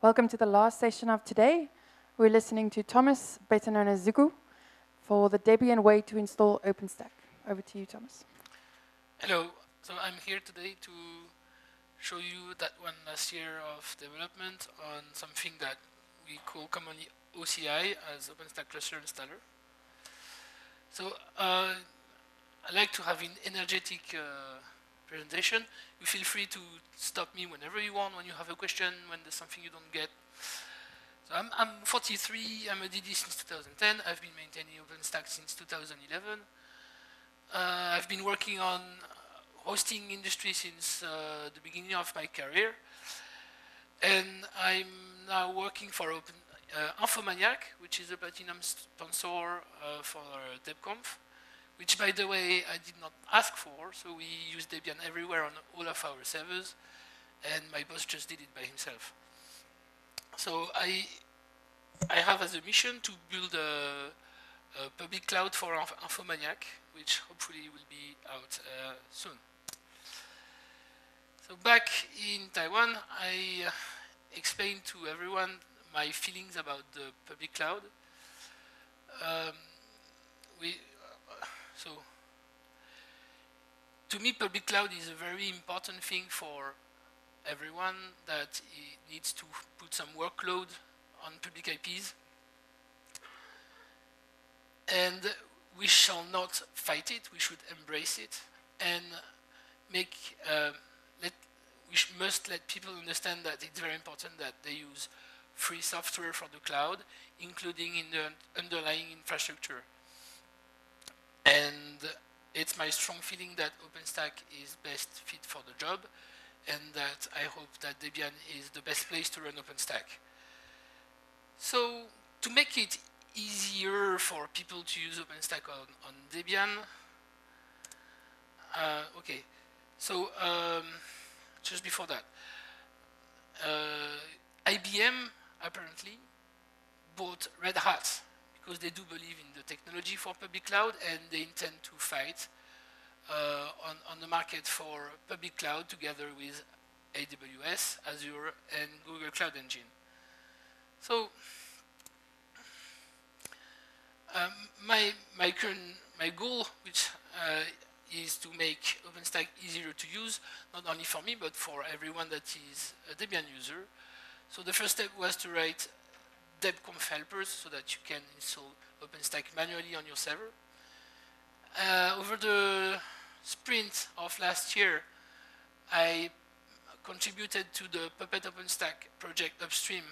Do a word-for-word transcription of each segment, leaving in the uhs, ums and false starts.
Welcome to the last session of today. We're listening to Thomas, better known as Zugu, for the Debian way to install OpenStack. Over to you, Thomas. Hello. So I'm here today to show you that one last year of development on something that we call commonly O C I as OpenStack Cluster Installer. So uh, I like to have an energetic uh, presentation. You feel free to stop me whenever you want, when you have a question, when there's something you don't get. So I'm, I'm forty-three, I'm a D D since two thousand ten, I've been maintaining OpenStack since two thousand eleven. Uh, I've been working on hosting industry since uh, the beginning of my career. And I'm now working for Open, uh, Infomaniak, which is a platinum sponsor uh, for DebConf, which, by the way, I did not ask for. So we use Debian everywhere on all of our servers, and my boss just did it by himself. So I, I have as a mission to build a, a public cloud for Infomaniak, which hopefully will be out uh, soon. So back in Taiwan, I uh, explained to everyone my feelings about the public cloud. Um, we, uh, so to me, public cloud is a very important thing for everyone that needs to put some workload on public I Ps. And we shall not fight it, we should embrace it, and make, uh, let, we must let people understand that it's very important that they use free software for the cloud, including in the underlying infrastructure. And it's my strong feeling that OpenStack is best fit for the job, and that I hope that Debian is the best place to run OpenStack. So to make it easier for people to use OpenStack on, on Debian. Uh, okay, so um, just before that, uh, I B M apparently bought Red Hat because they do believe in the technology for public cloud, and they intend to fight uh, on, on the market for public cloud together with A W S, Azure, and Google Cloud Engine. So Um, my my current my goal, which uh, is to make OpenStack easier to use, not only for me but for everyone that is a Debian user. So the first step was to write DebConf helpers so that you can install OpenStack manually on your server. Uh, over the sprint of last year, I contributed to the Puppet OpenStack project upstream,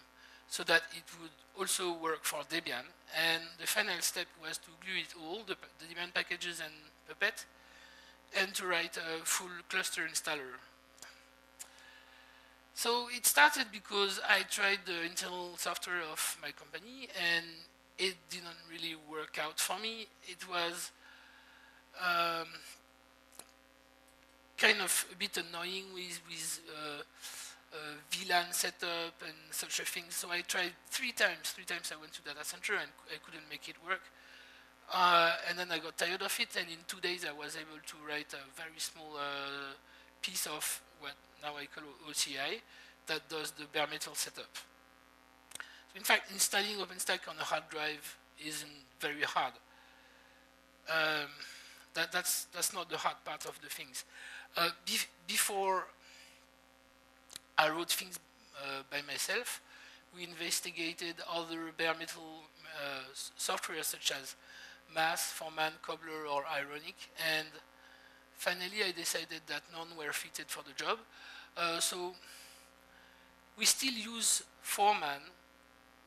so that it would also work for Debian. And the final step was to glue it all, the, the Debian packages and Puppet, and to write a full cluster installer. So it started because I tried the internal software of my company, and it didn't really work out for me. It was um, kind of a bit annoying with, with uh, Uh, V LAN setup and such a thing. So I tried three times. Three times I went to data center and I couldn't make it work. Uh, and then I got tired of it. And in two days, I was able to write a very small uh, piece of what now I call O C I that does the bare metal setup. So in fact, installing OpenStack on a hard drive isn't very hard. Um, that, that's, that's not the hard part of the things. Uh, be before I wrote things uh, by myself. We investigated other bare metal uh, software such as Mass, Foreman, Cobbler, or Ironic, and finally I decided that none were fitted for the job. Uh, so we still use Foreman,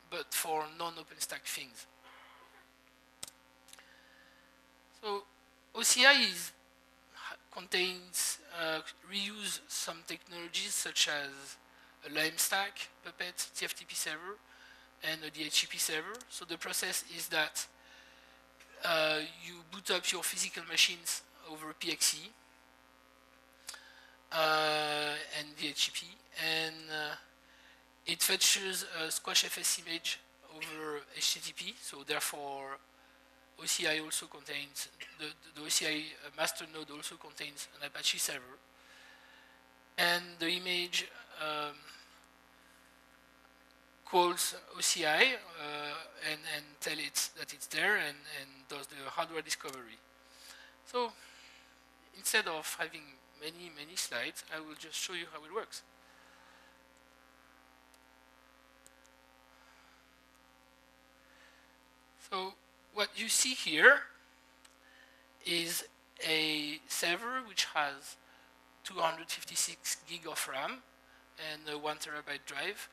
but for non-OpenStack things. So O C I is contains, uh, reuse some technologies such as a Lime stack, Puppet, T F T P server, and a D H C P server. So the process is that uh, you boot up your physical machines over P X E uh, and D H C P, and uh, it fetches a SquashFS image over H T T P, so therefore O C I also contains, the, the O C I master node also contains an Apache server. And the image um, calls O C I uh, and, and tell it that it's there and, and does the hardware discovery. So instead of having many, many slides, I will just show you how it works. So what you see here is a server which has two hundred fifty-six gig of RAM and a one terabyte drive.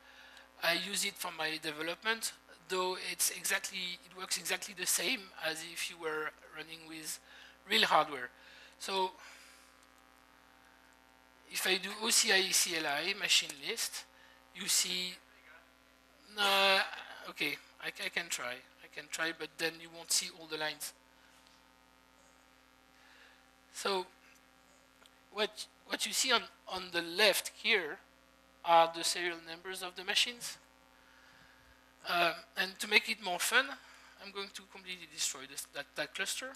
I use it for my development, though it's exactly it works exactly the same as if you were running with real hardware. So if I do O C I C L I machine list, you see. Uh, okay, I, I can try. I can try, but then you won't see all the lines. So what what you see on on the left here are the serial numbers of the machines. Um, and to make it more fun, I'm going to completely destroy this, that, that cluster.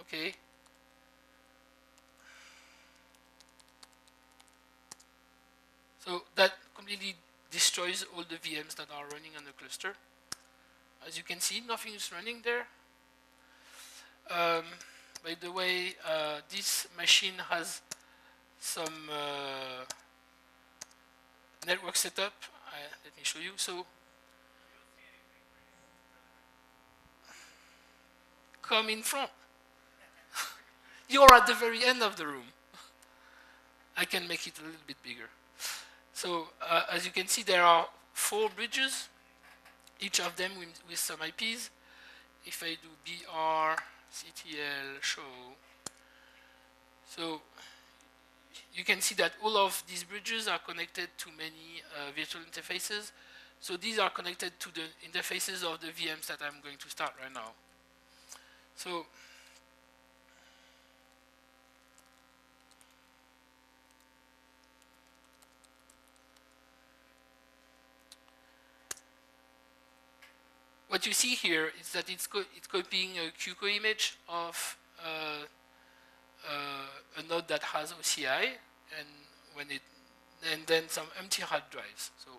Okay. So that completely destroys all the V Ms that are running on the cluster. As you can see, nothing is running there. Um, by the way, uh, this machine has some uh, network setup. I, let me show you. So, come in front. You're at the very end of the room. I can make it a little bit bigger. So, uh, as you can see, there are four bridges, each of them with, with some I Ps. If I do B R, C T L, show, so you can see that all of these bridges are connected to many uh, virtual interfaces. So these are connected to the interfaces of the V Ms that I'm going to start right now. So what you see here is that it's, co it's copying a Qco image of uh, Uh, a node that has O C I, and when it, and then some empty hard drives. So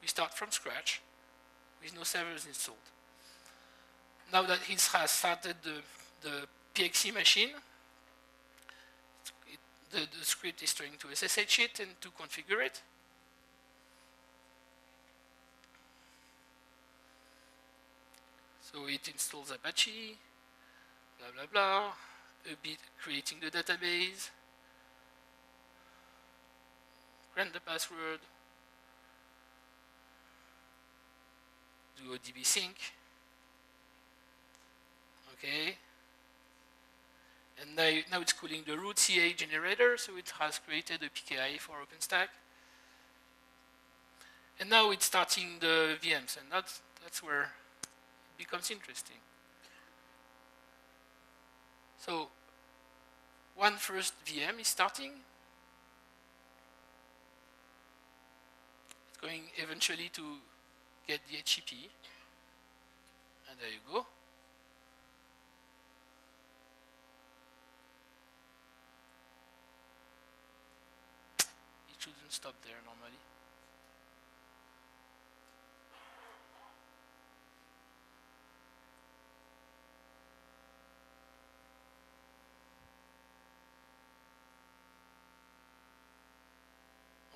we start from scratch with no servers installed. Now that it has started the, the P X E machine, it, the, the script is trying to S S H it and to configure it. So it installs Apache, blah, blah, blah. A bit creating the database, grant the password, do a D B sync, okay, and now, now it's calling the root C A generator, so it has created a P K I for OpenStack, and now it's starting the V Ms, and that's that's where it becomes interesting. So one first V M is starting. It's going eventually to get the D H C P. And there you go. It shouldn't stop there normally.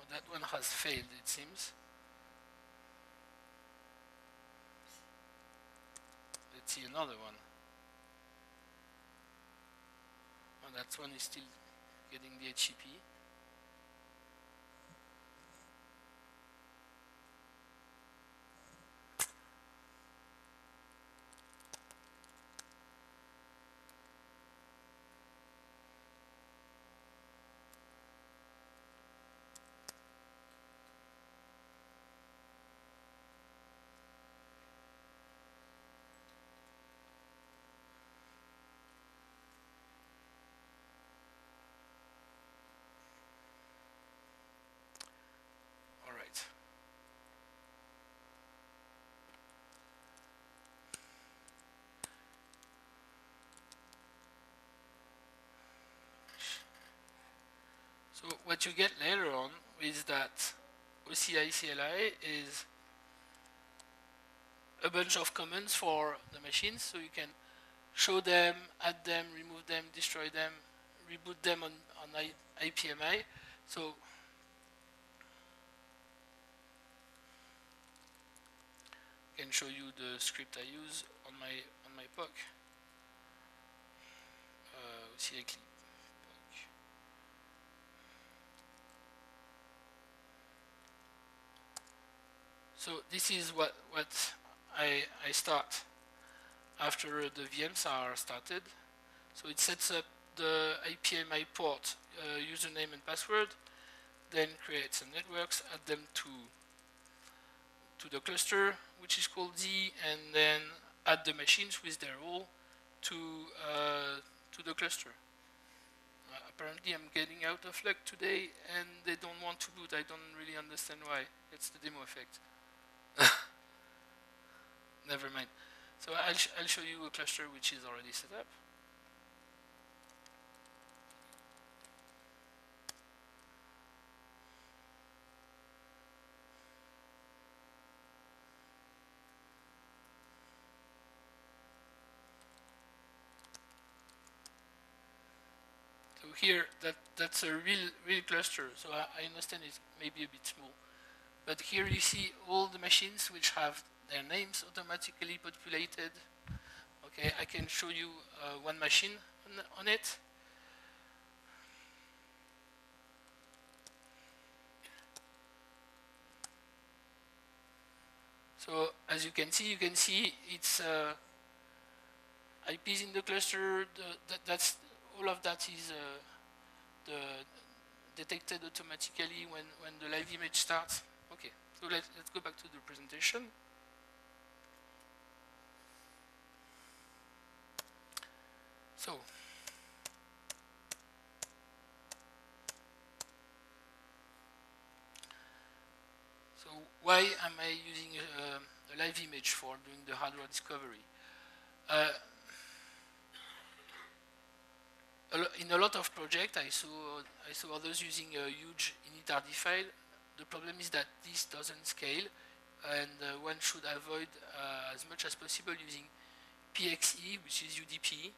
That one has failed, it seems. Let's see another one. Oh, that one is still getting the D H C P. So what you get later on is that O C I C L I is a bunch of commands for the machines, so you can show them, add them, remove them, destroy them, reboot them on, on I P M I. So I can show you the script I use on my on my P O C. Uh, O C I clip. So this is what what I I start after the V Ms are started. So it sets up the I P M I port, uh, username and password, then creates some networks, add them to to the cluster, which is called D, and then add the machines with their role to uh, to the cluster. Uh, apparently, I'm getting out of luck today, and they don't want to boot. I don't really understand why. It's the demo effect. Never mind. So I'll, sh I'll show you a cluster which is already set up. So here, that that's a real real cluster. So I, I understand it's maybe a bit small, but here you see all the machines which have their names automatically populated. Okay, I can show you uh, one machine on, on it. So as you can see, you can see it's uh, I Ps in the cluster. The, that, that's all of that is uh, the detected automatically when when the live image starts. Okay, so let, let's go back to the presentation. So, so why am I using uh, a live image for doing the hardware discovery? Uh, in a lot of projects, I saw I saw others using a huge init R D file. The problem is that this doesn't scale, and uh, one should avoid uh, as much as possible using P X E, which is U D P.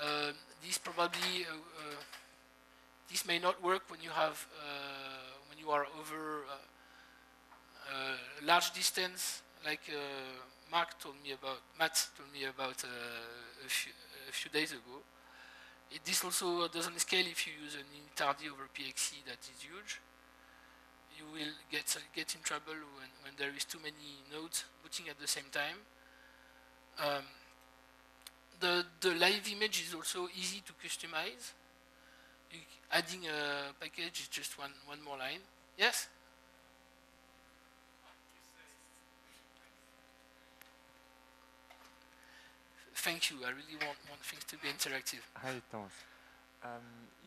Uh, this probably uh, uh, this may not work when you have uh, when you are over uh, uh, large distance, like uh, Mark told me about Matt told me about uh, a, few, a few days ago. It, this also doesn't scale if you use an init R D over P X E that is huge. You will get uh, get in trouble when, when there is too many nodes booting at the same time. Um, the the live image is also easy to customize. You, adding a package is just one one more line. Yes. Thank you. I really want want things to be interactive. Hi, Thomas. Um,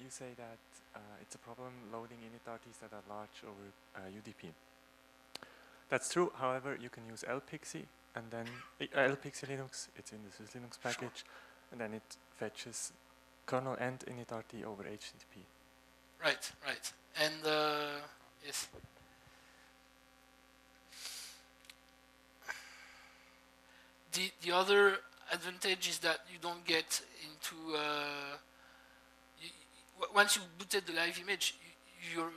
you say that uh, it's a problem loading init R Ds that are large over uh, U D P. That's true. However, you can use L P I X I, and then L P I X I Linux, it's in the Swiss Linux package, sure. And then it fetches kernel and init R D over H T T P. Right, right. And uh, yes. The, the other advantage is that you don't get into uh, once you booted the live image, you, you're,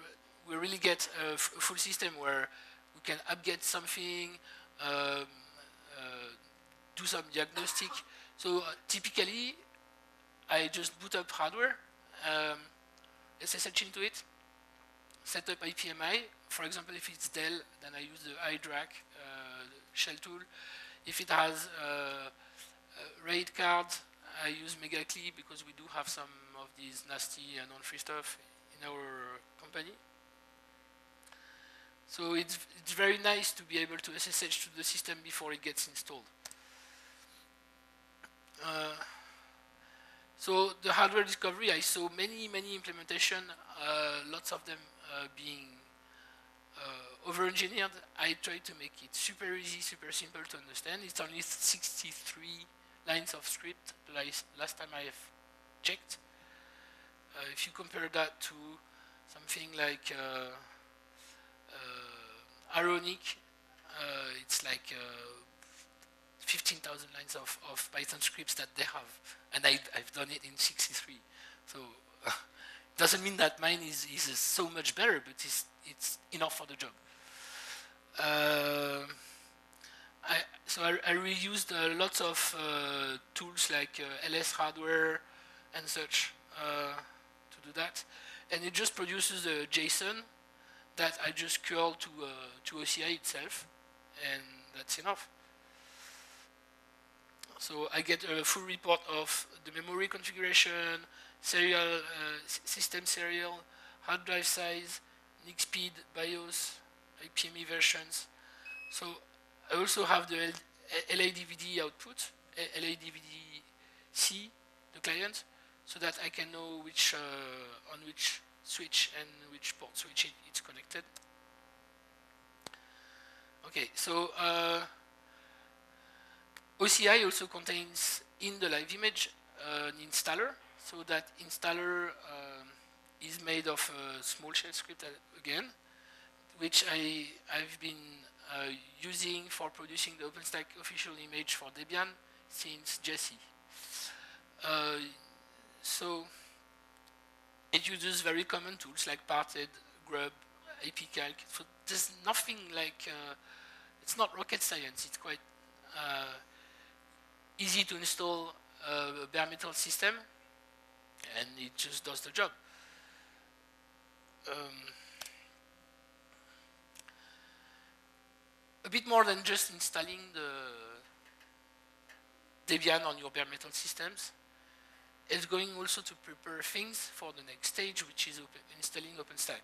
we really get a, f a full system where we can upget something, um, uh, do some diagnostic. So uh, typically, I just boot up hardware, um, S S H into it, set up I P M I. For example, if it's Dell, then I use the iDRAC uh, shell tool. If it has uh, a RAID card, I use Megacli because we do have some of these nasty and non-free stuff in our company. So it's, it's very nice to be able to S S H to the system before it gets installed. Uh, so the hardware discovery, I saw many, many implementations, uh, lots of them uh, being uh, over-engineered. I tried to make it super easy, super simple to understand. It's only sixty-three lines of script last time I have checked. Uh, if you compare that to something like uh, uh, Ironic, uh, it's like uh, fifteen thousand lines of, of Python scripts that they have, and I, I've done it in sixty-three. So uh, doesn't mean that mine is, is uh, so much better, but it's, it's enough for the job. Uh, I, so I, I reused uh, lots of uh, tools like uh, L S hardware and such uh, to do that, and it just produces a JSON that I just curl to uh, to O C I itself, and that's enough. So I get a full report of the memory configuration, serial uh, system serial, hard drive size, N I C speed, BIOS, I P M I versions. So I also have the L A D V D output, L A D V D C, the client, so that I can know which uh, on which switch and which port switch it, it's connected. Okay, so uh, O C I also contains in the live image uh, an installer, so that installer um, is made of a small shell script again, which I I've been uh, using for producing the OpenStack official image for Debian since Jessie. Uh, so it uses very common tools like Parted, Grub, A P Calc. So there's nothing like uh, it's not rocket science. It's quite uh, easy to install a bare metal system, and it just does the job. Um, A bit more than just installing the Debian on your bare metal systems. It's going also to prepare things for the next stage, which is open installing OpenStack.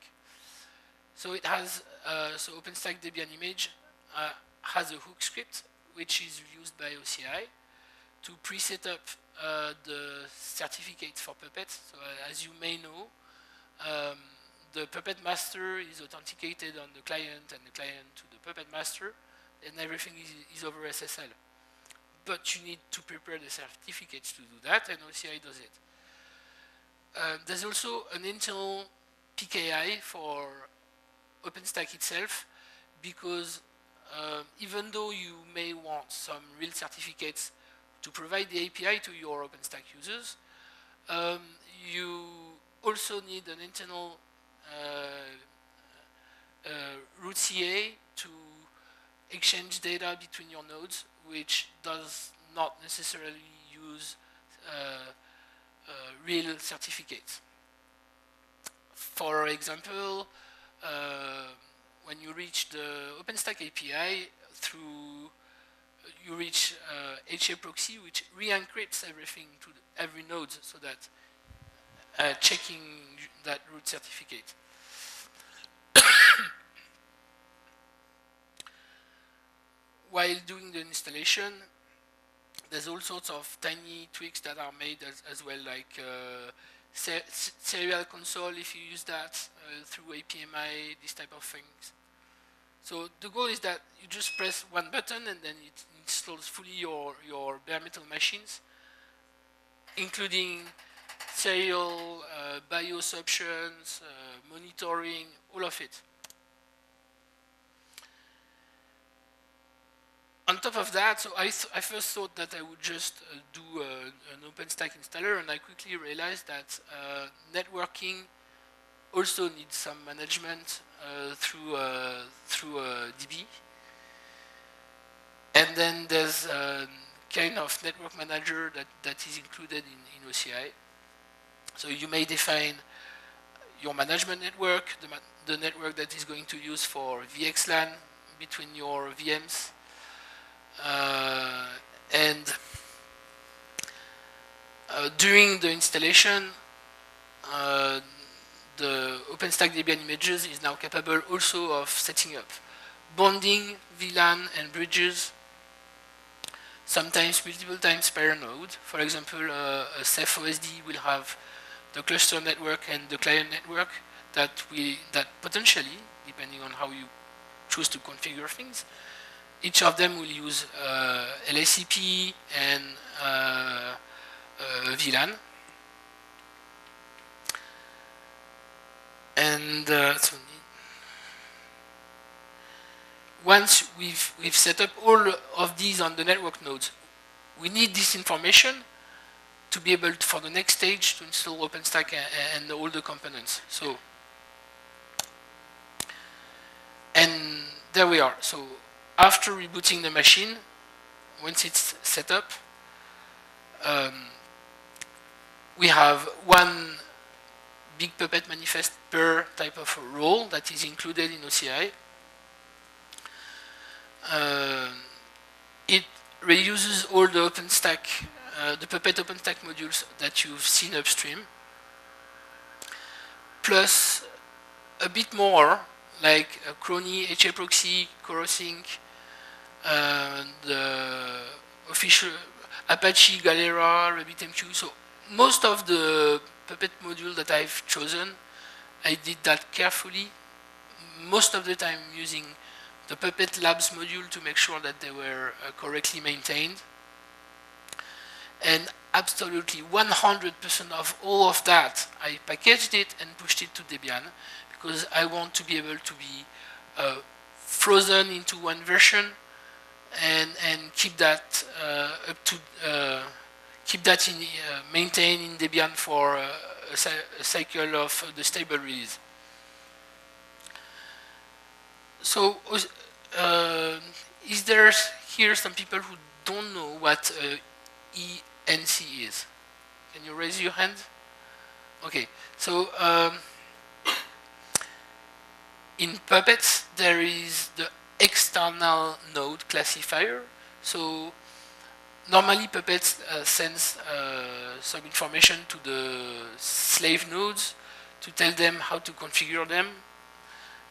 So it has uh, so OpenStack Debian image uh, has a hook script which is used by O C I to pre-set up uh, the certificates for Puppet. So uh, as you may know, um, the Puppet master is authenticated on the client and the client to the Puppet master, and everything is, is over S S L. But you need to prepare the certificates to do that, and O C I does it. Uh, there's also an internal P K I for OpenStack itself, because uh, even though you may want some real certificates to provide the A P I to your OpenStack users, um, you also need an internal Uh, uh, root C A to exchange data between your nodes, which does not necessarily use uh, uh, real certificates. For example, uh, when you reach the OpenStack A P I through, you reach uh, HAProxy, which re-encrypts everything to the, every node, so that Uh, checking that root certificate. While doing the installation, there's all sorts of tiny tweaks that are made as, as well, like uh, ser serial console if you use that uh, through A P M I, this type of things. So the goal is that you just press one button and then it installs fully your, your bare metal machines, including serial, uh, BIOS options, uh, monitoring, all of it. On top of that, so I, th I first thought that I would just uh, do uh, an OpenStack installer, and I quickly realized that uh, networking also needs some management uh, through uh, through uh, D B. And then there's a kind of network manager that, that is included in, in O C I. So you may define your management network, the, ma the network that is going to use for V X LAN between your V Ms, uh, and uh, during the installation, uh, the OpenStack Debian images is now capable also of setting up bonding, V LAN, and bridges, sometimes multiple times per node. For example, uh, a Ceph O S D will have the cluster network and the client network that we that potentially, depending on how you choose to configure things, each of them will use uh, L S C P and uh, uh, V LAN. And uh, so once we've, we've set up all of these on the network nodes, we need this information to be able to, for the next stage, to install OpenStack and, and all the components. So, and there we are. So after rebooting the machine, once it's set up, um, we have one big Puppet manifest per type of role that is included in O C I. Uh, it reuses all the OpenStack, uh, the Puppet OpenStack modules that you've seen upstream, plus a bit more like uh, Crony, HAProxy, Corosync, uh, the official Apache, Galera, RabbitMQ. So most of the Puppet module that I've chosen, I did that carefully. Most of the time using the Puppet Labs module to make sure that they were uh, correctly maintained. And absolutely one hundred percent of all of that, I packaged it and pushed it to Debian because I want to be able to be uh, frozen into one version and and keep that uh, up to uh, keep that in uh, maintained in Debian for uh, a, a cycle of the stable release. So, uh, is there here some people who don't know what uh, E N C is? Can you raise your hand? Okay, so um, in Puppet, there is the external node classifier. So, normally Puppet uh, sends uh, some information to the slave nodes to tell them how to configure them.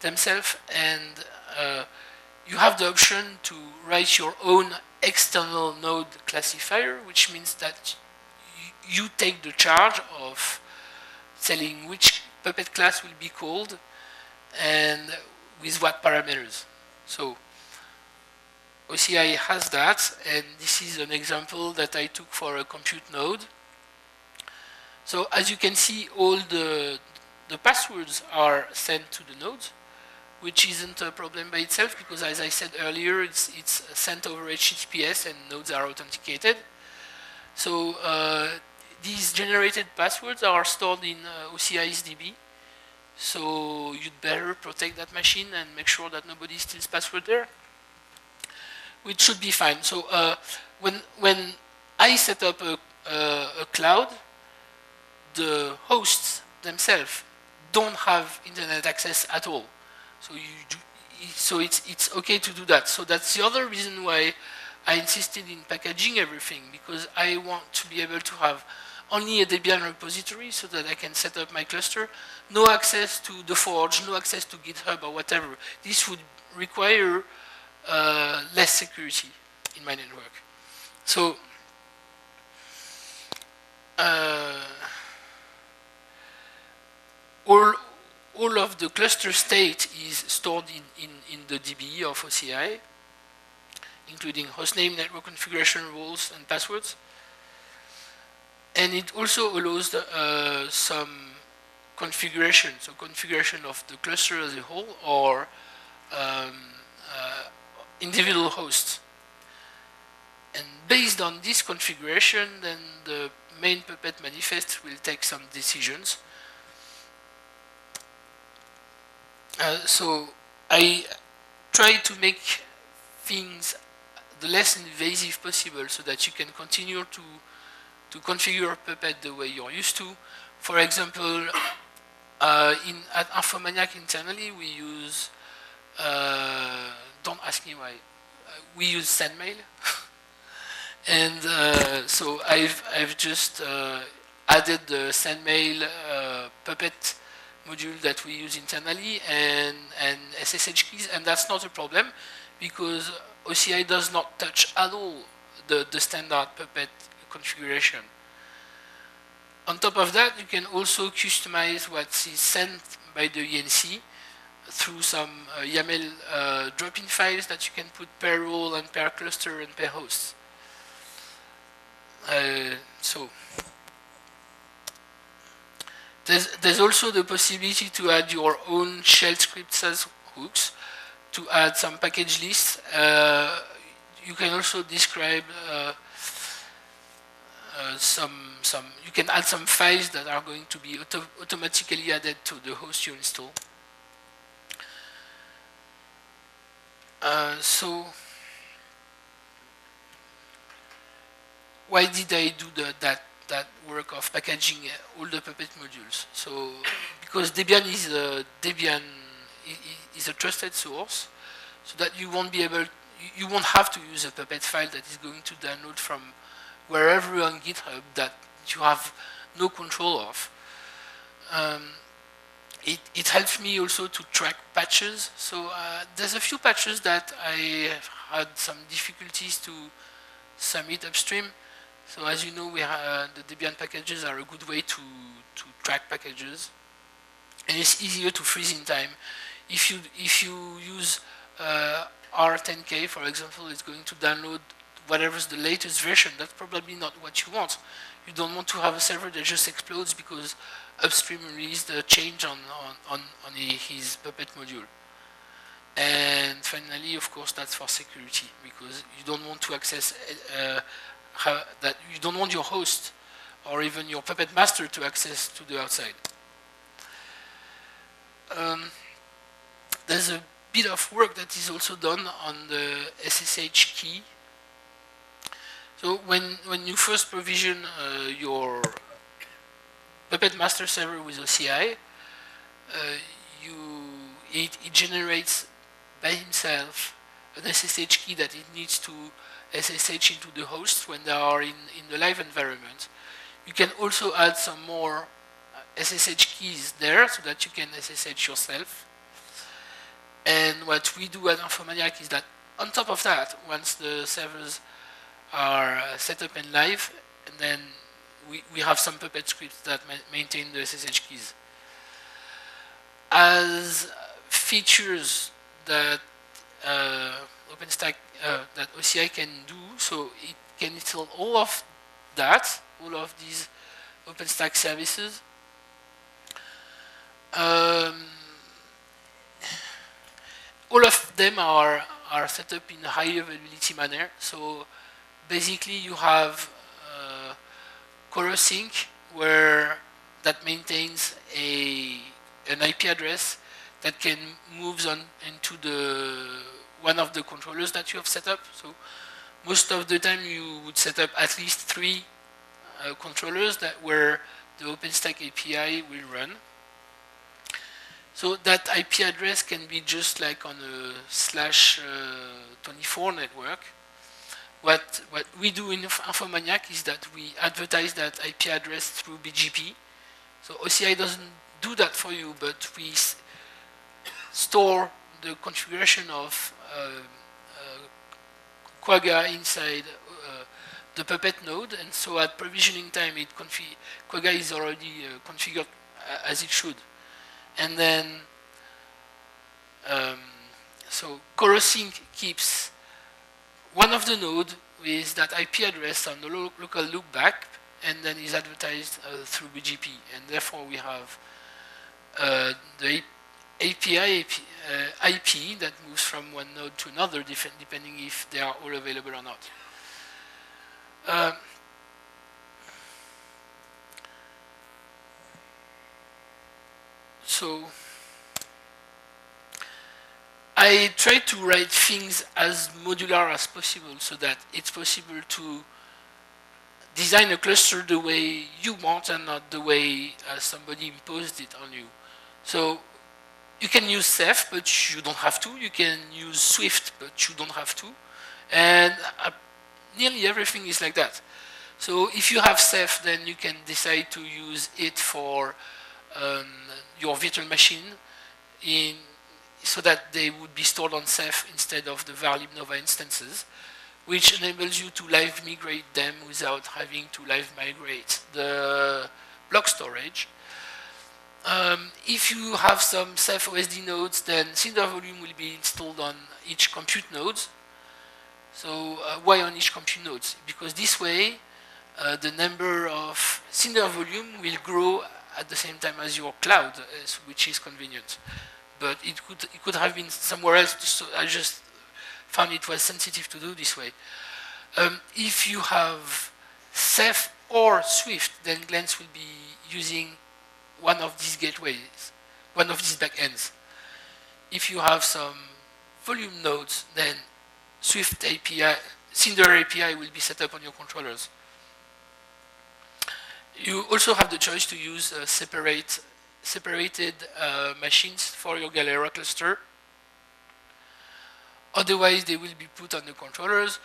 themselves, and uh, you have the option to write your own external node classifier, which means that you take the charge of telling which Puppet class will be called and with what parameters. So O C I has that, and this is an example that I took for a compute node. So as you can see, all the, the passwords are sent to the nodes, which isn't a problem by itself because, as I said earlier, it's, it's sent over H T T P S and nodes are authenticated. So uh, these generated passwords are stored in uh, O C I's D B. So you'd better protect that machine and make sure that nobody steals password there, which should be fine. So uh, when, when I set up a, a, a cloud, the hosts themselves don't have internet access at all. So, you do, so it's, it's okay to do that. So that's the other reason why I insisted in packaging everything, because I want to be able to have only a Debian repository so that I can set up my cluster. No access to the Forge, no access to GitHub or whatever. This would require uh, less security in my network. So, uh, all All of the cluster state is stored in, in, in the D B of O C I, including hostname, network configuration roles, and passwords. And it also allows the, uh, some configuration, so configuration of the cluster as a whole or um, uh, individual hosts. And based on this configuration, then the main Puppet manifest will take some decisions. Uh, so I try to make things the less invasive possible so that you can continue to, to configure Puppet the way you're used to. For example, uh, in, at Infomaniak internally, we use, uh, don't ask me why, uh, we use SendMail. And uh, so I've, I've just uh, added the SendMail uh, Puppet module that we use internally and, and S S H keys, and that's not a problem because O C I does not touch at all the, the standard Puppet configuration. On top of that, you can also customize what is sent by the E N C through some uh, YAML uh, drop-in files that you can put per role and per cluster and per host. Uh, so. There's, there's also the possibility to add your own shell scripts as hooks to add some package lists. Uh, you can also describe uh, uh, some, some, you can add some files that are going to be auto automatically added to the host you install. Uh, so, why did I do the, that, that work of packaging all the Puppet modules? So, because Debian is a, Debian is a trusted source, so that you won't be able, you won't have to use a Puppet file that is going to download from wherever on GitHub that you have no control of. Um, It, it helps me also to track patches. So uh, there's a few patches that I have had some difficulties to submit upstream. So as you know, we have, the Debian packages are a good way to, to track packages. And it's easier to freeze in time. If you, if you use uh, R ten K, for example, it's going to download whatever's the latest version. That's probably not what you want. You don't want to have a server that just explodes because upstream released a change on, on, on, on his Puppet module. And finally, of course, that's for security, because you don't want to access uh, that, you don't want your host or even your Puppet master to access to the outside. Um, there's a bit of work that is also done on the S S H key. So when, when you first provision uh, your Puppet master server with O C I, uh, you, it, it generates by himself an S S H key that it needs to S S H into the hosts when they are in, in the live environment. You can also add some more S S H keys there so that you can S S H yourself. And what we do at Infomaniak is that on top of that, once the servers are set up and live, and then We, we have some Puppet scripts that ma maintain the S S H keys. As features that uh, OpenStack, uh, that O C I can do, so it can install all of that, all of these OpenStack services. Um, all of them are, are set up in a high availability manner. So basically you have Corosync, where that maintains a an I P address that can moves on into the one of the controllers that you have set up. So most of the time you would set up at least three uh, controllers that where the OpenStack A P I will run. So that I P address can be just like on a slash uh, twenty-four network. What, what we do in Infomaniak is that we advertise that I P address through B G P. So O C I doesn't do that for you, but we s store the configuration of uh, uh, Quagga inside uh, the Puppet node. And so at provisioning time, it confi Quagga is already uh, configured as it should. And then, um, so Corosync keeps one of the node with that I P address on the lo local loopback, and then is advertised uh, through B G P. And therefore, we have uh, the A P I, A P, uh, I P that moves from one node to another, depending if they are all available or not. Um, so, I try to write things as modular as possible so that it's possible to design a cluster the way you want and not the way uh, somebody imposed it on you. So you can use Ceph, but you don't have to. You can use Swift, but you don't have to. And uh, nearly everything is like that. So if you have Ceph, then you can decide to use it for um, your virtual machine in so that they would be stored on Ceph instead of the var lib nova instances, which enables you to live migrate them without having to live migrate the block storage. Um, if you have some Ceph O S D nodes, then Cinder volume will be installed on each compute node. So uh, why on each compute node? Because this way, uh, the number of Cinder volume will grow at the same time as your cloud, uh, which is convenient. but it could, it could have been somewhere else, so I just found it was sensitive to do this way. Um, if you have Ceph or Swift, then Glance will be using one of these gateways, one of these backends. If you have some volume nodes, then Swift A P I, Cinder A P I will be set up on your controllers. You also have the choice to use uh, separate, separated uh, machines for your Galera cluster. Otherwise, they will be put on the controllers.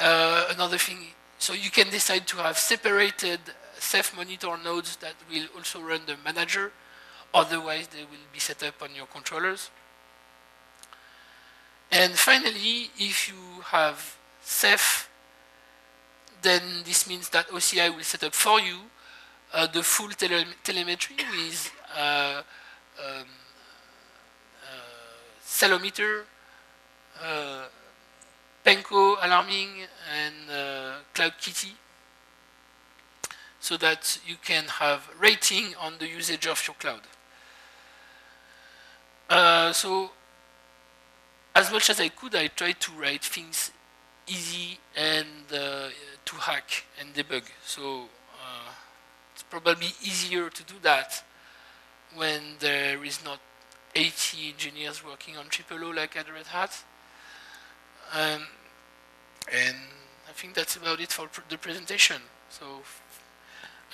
Uh, another thing, so you can decide to have separated Ceph monitor nodes that will also run the manager. Otherwise, they will be set up on your controllers. And finally, if you have Ceph, then this means that O C I will set up for you uh, the full tele telemetry with uh, um, uh, cellometer, uh, Penco alarming, and uh, CloudKitty, so that you can have rating on the usage of your cloud. Uh, so, as much as I could, I tried to write things easy and uh, to hack and debug. So, uh, it's probably easier to do that when there is not eighty engineers working on O O O like at Red Hat. Um, and I think that's about it for pr the presentation. So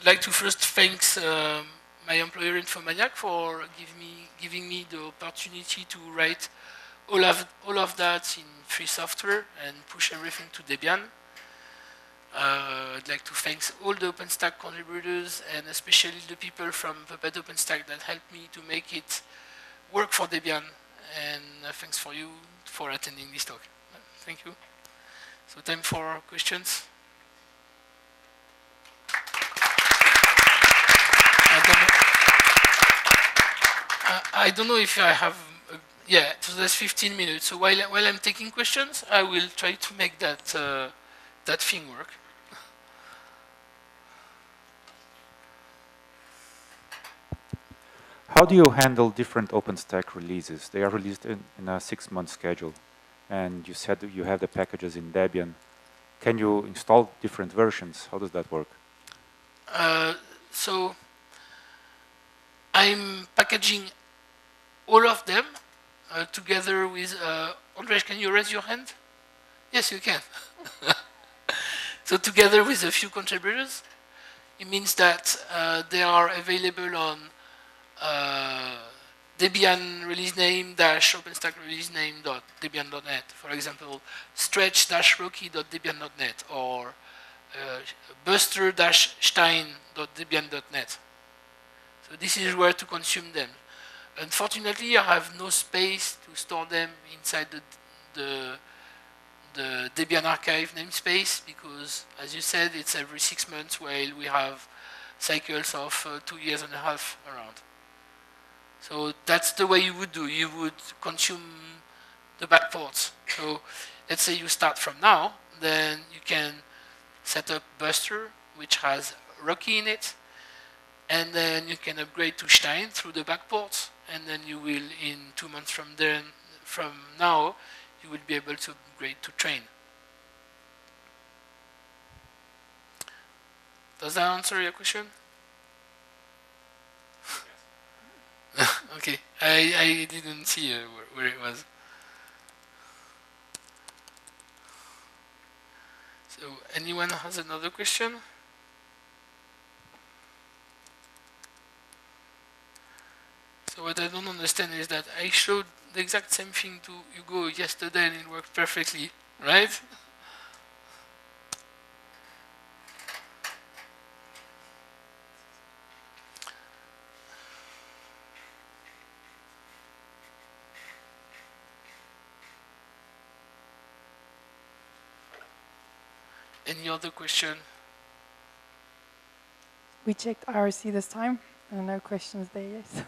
I'd like to first thank um, my employer Infomaniak for give me, giving me the opportunity to write all of, all of that in free software and push everything to Debian. Uh, I'd like to thank all the OpenStack contributors and especially the people from Puppet OpenStack that helped me to make it work for Debian. And uh, thanks for you for attending this talk. Thank you. So time for questions. I don't know, I don't know if I have, uh, yeah, so that's fifteen minutes. So while, while I'm taking questions, I will try to make that, uh, that thing work. How do you handle different OpenStack releases? They are released in, in a six-month schedule. And you said you have the packages in Debian. Can you install different versions? How does that work? Uh, so I'm packaging all of them uh, together with... Uh, Andres, can you raise your hand? Yes, you can. So together with a few contributors, it means that uh, they are available on uh, Debian release name dash OpenStack release name dot Debian dot net, for example, stretch dash Rocky dot Debian dot net, or uh, Buster dash Stein dot Debian dot net. So this is where to consume them. Unfortunately, I have no space to store them inside the the, the Debian archive namespace because, as you said, it's every six months while we have cycles of uh, two years and a half around. So that's the way you would do. You would consume the backports. So let's say you start from now, then you can set up Buster, which has Rocky in it, and then you can upgrade to Stein through the backports, and then you will, in two months from then, from now, you will be able to upgrade to Train. Does that answer your question? Okay, I, I didn't see uh, where, where it was. So, anyone has another question? So, what I don't understand is that I showed the exact same thing to Hugo yesterday and it worked perfectly, right? Any other question? We checked I R C this time, and no questions there yet.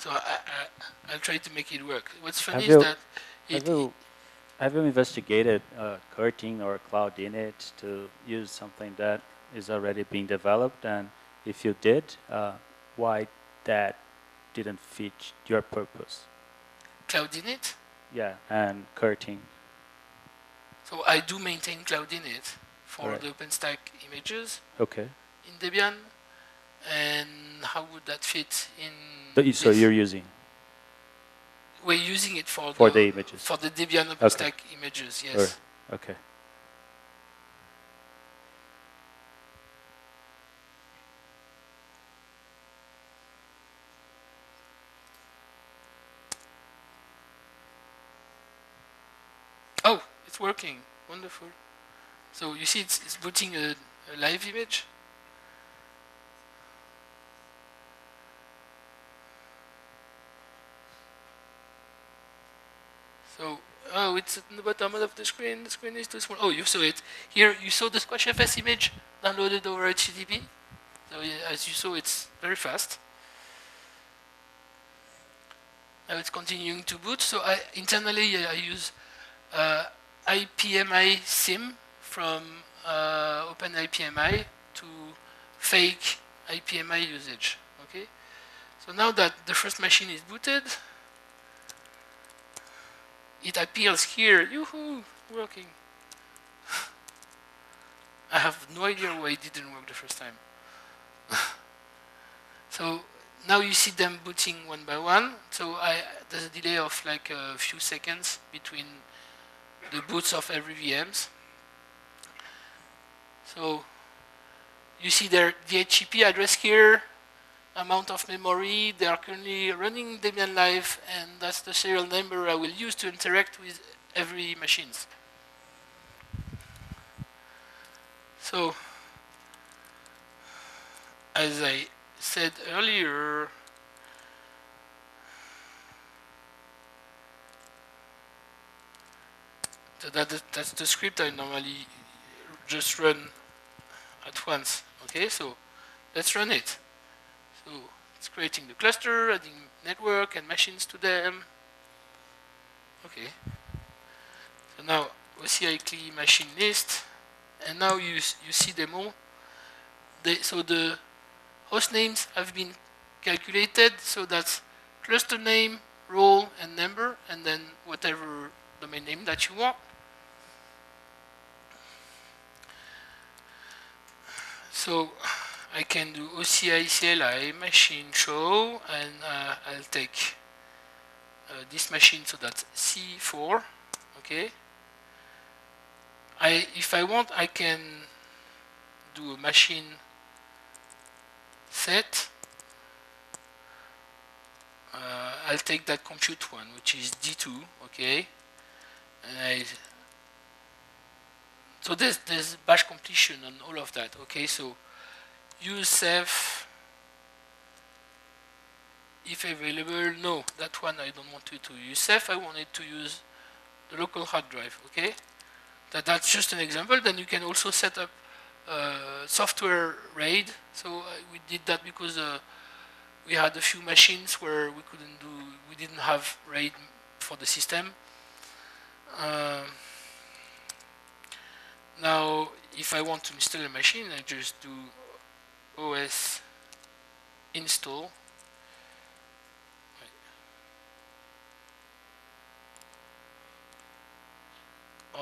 So I, I, I'll try to make it work. What's funny have is you, that it... Have you, have you investigated uh, Curtin or CloudInit to use something that is already being developed and If you did, uh, why that didn't fit your purpose? CloudInit? Yeah, and Curtin. So I do maintain CloudInit for right. the OpenStack images okay. in Debian. And how would that fit in? But, so you're using? We're using it for, for the, the images. For the Debian OpenStack okay. images, yes. Right. Okay. Oh, it's working. Wonderful. So you see it's, it's booting a, a live image. So, oh, it's at the bottom of the screen. The screen is too small. Oh, you saw it. Here, you saw the SquashFS image downloaded over H T T P. So, as you saw, it's very fast. Now it's continuing to boot. So, I, internally, I use uh, I P M I SIM from uh, Open I P M I to fake I P M I usage. Okay. So, now that the first machine is booted, it appears here. Yoo-hoo! Working. I have no idea why it didn't work the first time. So now you see them booting one by one. So I, there's a delay of like a few seconds between the boots of every V Ms. So you see their D H C P address here, amount of memory. They are currently running Debian Live, and that's the serial number I will use to interact with every machine. So, as I said earlier, so that, that's the script I normally just run at once. Okay, so let's run it. So it's creating the cluster, adding network and machines to them. Okay. So now O C I C L I machine list, and now you you see them all. They, so the host names have been calculated. So that's cluster name, role, and number, and then whatever domain name that you want. So I can do O C I C L I machine show, and uh, I'll take uh, this machine, so that's C four. Okay. I, if I want, I can do a machine set. Uh, I'll take that compute one, which is D two. Okay. And I, so there's there's bash completion and all of that. Okay. So use Ceph if available. No, that one I don't want you to use Ceph. I wanted to use the local hard drive. Okay, that that's just an example. Then you can also set up uh, software RAID. So uh, we did that because uh, we had a few machines where we couldn't do, we didn't have RAID for the system. Uh, now, if I want to install a machine, I just do O S install.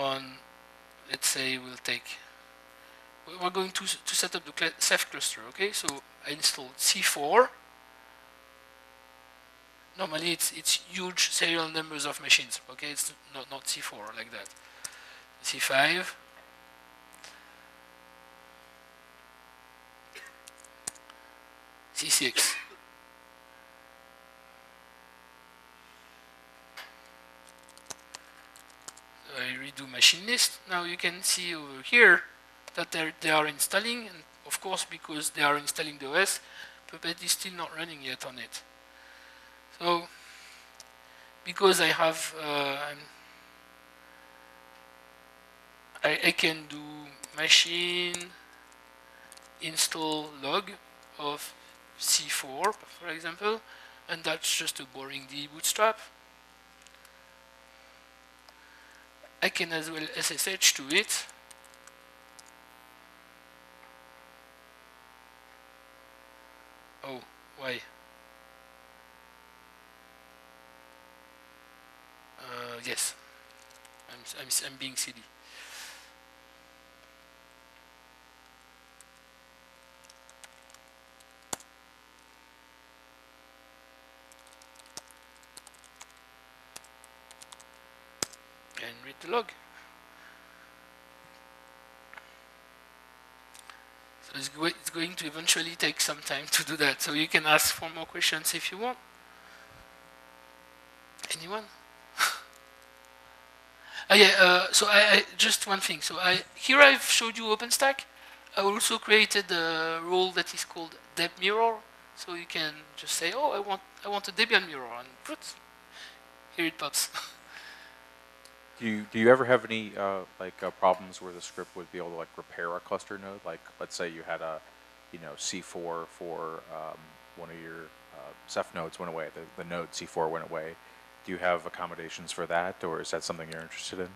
Right. On, let's say we'll take, we're going to, to set up the Ceph cluster, okay? So I installed C four. Normally it's, it's huge serial numbers of machines, okay? It's not, not C four like that. C five. C six. So I redo machine list. Now you can see over here that they are installing, and of course because they are installing the O S, Puppet is still not running yet on it. So because I have, uh, I'm, I, I can do machine install log of C four, for example, and that's just a boring D bootstrap. I can as well S S H to it. Oh, why? Uh, yes, I'm, I'm, I'm being silly. Can read the log. So it's, go it's going to eventually take some time to do that. So you can ask for more questions if you want. Anyone? Uh, yeah, uh, so I, I just one thing. So I here I've showed you OpenStack. I also created a role that is called Deb Mirror. So you can just say, "Oh, I want I want a Debian mirror," and put, here it pops. Do you do you ever have any uh, like uh, problems where the script would be able to like repair a cluster node? Like let's say you had a, you know, C four for um, one of your uh, Ceph nodes went away. The, the node C four went away. Do you have accommodations for that, or is that something you're interested in?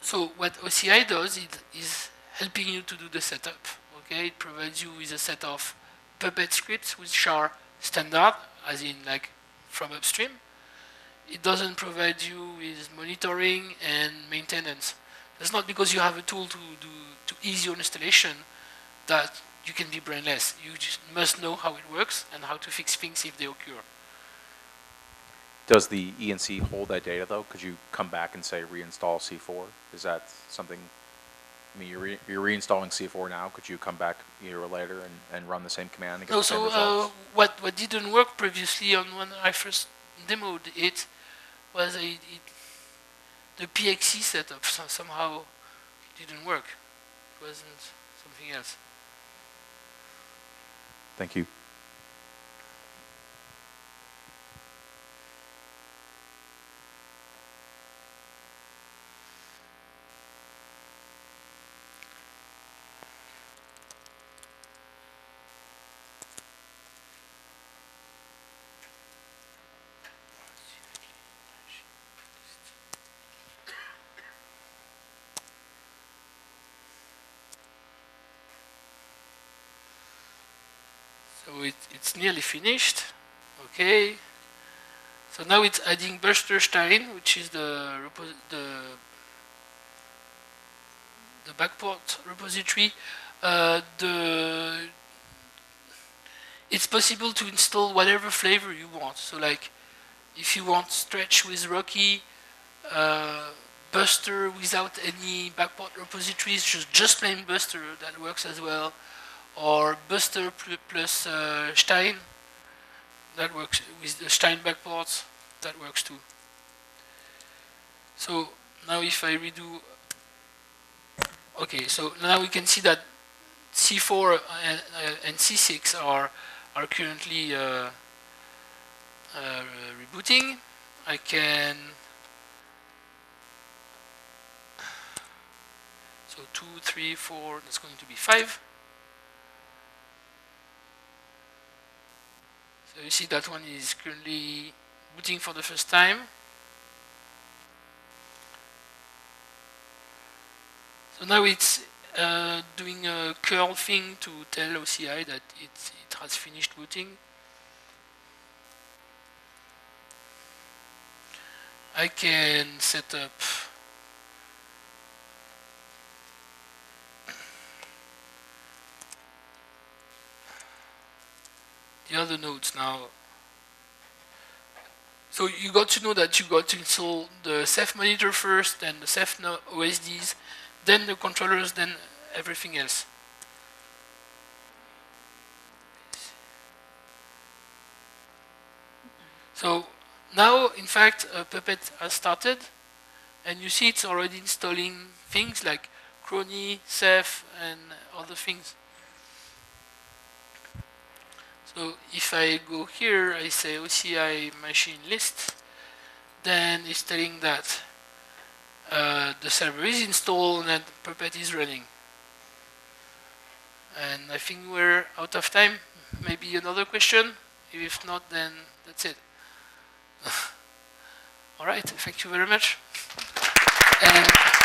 So what O C I does it is helping you to do the setup. Okay, it provides you with a set of Puppet scripts which are standard, as in like from upstream. It doesn't provide you with monitoring and maintenance. That's not because you have a tool to do to ease your installation that you can be brainless. You just must know how it works and how to fix things if they occur. Does the E N C hold that data though? Could you come back and say reinstall C four? Is that something, I mean, you're, re you're reinstalling C four now. Could you come back a year later and, and run the same command and get no, the same so, results? Uh, what, what didn't work previously on when I first demoed it was a, it, the P X E setup so somehow didn't work. It wasn't something else. Thank you. So it, it's nearly finished. Okay. So now it's adding Buster Stein, which is the the the backport repository. Uh, the it's possible to install whatever flavor you want. So like, if you want stretch with Rocky, uh, Buster without any backport repositories, just just plain Buster, that works as well. Or Buster plus uh, Stein, that works with the Stein backports, that works too. So now if I redo, okay, so now we can see that C four and, uh, and C six are, are currently uh, uh, rebooting. I can, so two, three, four, that's going to be five. So you see that one is currently booting for the first time. So now it's uh, doing a curl thing to tell O C I that it's, it has finished booting. I can set up the other nodes now. So you got to know that you got to install the Ceph monitor first, then the Ceph O S Ds, then the controllers, then everything else. So now, in fact, uh, Puppet has started, and you see it's already installing things like Crony, Ceph, and other things. So if I go here, I say O C I machine list, then it's telling that uh, the server is installed and Puppet is running. And I think we're out of time. Maybe another question? If not, then that's it. All right, thank you very much. And